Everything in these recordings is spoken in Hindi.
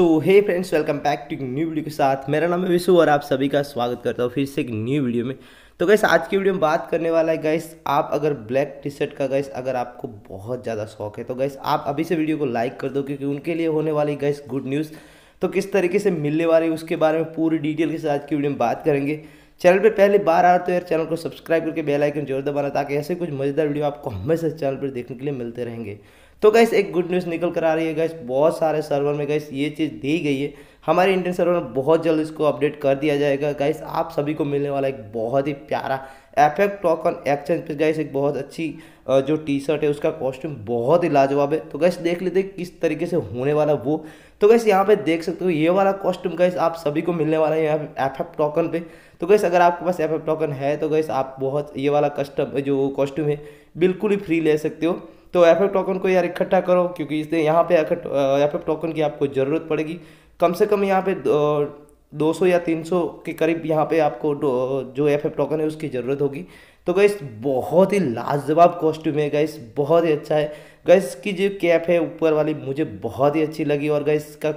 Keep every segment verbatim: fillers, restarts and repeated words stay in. तो hey friends, welcome back to new video के साथ। मेरा नाम है विशु और आप सभी का स्वागत करता हूँ फिर से एक न्यू वीडियो में। तो गाइस आज की वीडियो में बात करने वाला है गाइस, आप अगर ब्लैक टी शर्ट का गाइस अगर आपको बहुत ज़्यादा शौक है तो गाइस आप अभी से वीडियो को लाइक कर दो, क्योंकि उनके लिए होने वाली गाइस गुड न्यूज़ तो किस तरीके से मिलने वाली है उसके बारे में पूरी डिटेल के साथ आज की वीडियो में बात करेंगे। चैनल पे पहले बार आ रहे तो यार चैनल को सब्सक्राइब करके बेल आइकन जरूर दबाना, ताकि ऐसे कुछ मज़ेदार वीडियो आपको हमेशा चैनल पर देखने के लिए मिलते रहेंगे। तो गाइस एक गुड न्यूज़ निकल कर आ रही है गाइस, बहुत सारे सर्वर में गाइस ये चीज़ दी गई है। हमारे इंडियन सर्वर में बहुत जल्द इसको अपडेट कर दिया जाएगा गाइस। आप सभी को मिलने वाला एक बहुत ही प्यारा एफेक्ट टोकन एक्सचेंज पे गाइस एक बहुत अच्छी जो टी शर्ट है उसका कॉस्ट्यूम बहुत ही लाजवाब है। तो गाइस देख लेते हैं किस तरीके से होने वाला वो। तो गाइस यहाँ पे देख सकते हो ये वाला कॉस्ट्यूम गाइस आप सभी को मिलने वाला है यहाँ पे एफएफ टोकन पे। तो गाइस अगर आपके पास एफएफ टोकन है तो गाइस आप बहुत ये वाला कस्टम जो कॉस्ट्यूम है बिल्कुल ही फ्री ले सकते हो। तो एफएफ टोकन को यार इकट्ठा करो, क्योंकि इसलिए यहाँ पे एफएफ टोकन की आपको ज़रूरत पड़ेगी। कम से कम यहाँ पे दो सौ या तीन सौ के करीब यहाँ पे आपको जो एफएफ टोकन है उसकी ज़रूरत होगी। तो गाइस बहुत ही लाजवाब कॉस्ट्यूम है गाइस, बहुत ही अच्छा है गाइस। की जो कैप है ऊपर वाली मुझे बहुत ही अच्छी लगी, और गाइस का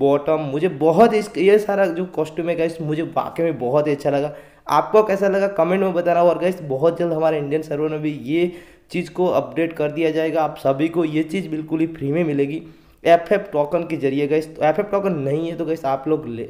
बॉटम मुझे बहुत ही, ये सारा जो कॉस्ट्यूम है गाइस मुझे वाकई में बहुत ही अच्छा लगा। आपको कैसा लगा कमेंट में बताना। और गाइस बहुत जल्द हमारे इंडियन सर्वर में भी ये चीज़ को अपडेट कर दिया जाएगा। आप सभी को ये चीज़ बिल्कुल ही फ्री में मिलेगी एफएफ टोकन के जरिए गाइस। तो एफएफ टोकन नहीं है तो गाइस आप लोग ले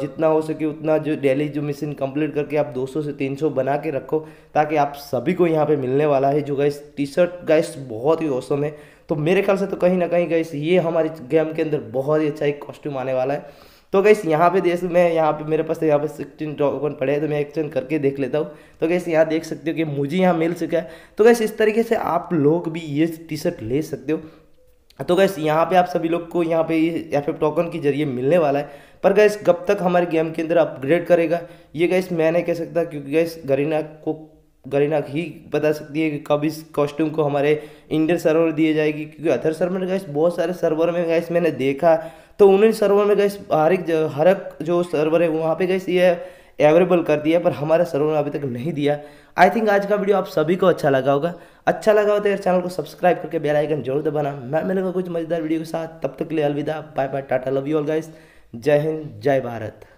जितना हो सके उतना जो डेली जो मिशन कंप्लीट करके आप दो सौ से तीन सौ बना के रखो, ताकि आप सभी को यहाँ पे मिलने वाला है जो गाइस टी शर्ट गाइस बहुत ही औसम है। तो मेरे ख्याल से तो कहीं ना कहीं गाइस ये हमारे गेम के अंदर बहुत ही अच्छा एक कॉस्ट्यूम आने वाला है। तो गाइस यहाँ पे देश में यहाँ पे मेरे पास यहाँ पे सिक्सटीन टोकन पड़े हैं, तो मैं एक्सचेंज करके देख लेता हूँ। तो गाइस यहाँ देख सकते हो कि मुझे यहाँ मिल चुका है। तो गाइस इस तरीके से आप लोग भी ये टी शर्ट ले सकते हो। तो गाइस यहाँ पे आप सभी लोग को यहाँ पे एफएफ टोकन के जरिए मिलने वाला है। पर गाइस कब तक हमारे गेम के अंदर अपग्रेड करेगा ये गाइस मैं नहीं कह सकता, क्योंकि गाइस गरीना को गरीना ही बता सकती है कि कब इस कॉस्ट्यूम को हमारे इंडियन सर्वर दिए जाएगी। क्योंकि अदर सर्वर में गाइस बहुत सारे सर्वर में गाइस मैंने देखा तो उन्हीं सर्वर में गाइस हर एक हर एक जो सर्वर है वहाँ पर गाइस ये एवेलेबल कर दिया, पर हमारे सर्वर ने अभी तक नहीं दिया। आई थिंक आज का वीडियो आप सभी को अच्छा लगा होगा। अच्छा लगा हो तो यार चैनल को सब्सक्राइब करके बेल आइकन जरूर दबाना। मैं मिलूंगा कुछ मजेदार वीडियो के साथ, तब तक के लिए अलविदा, bye bye, tata, love you all guys. जय हिंद, जय भारत।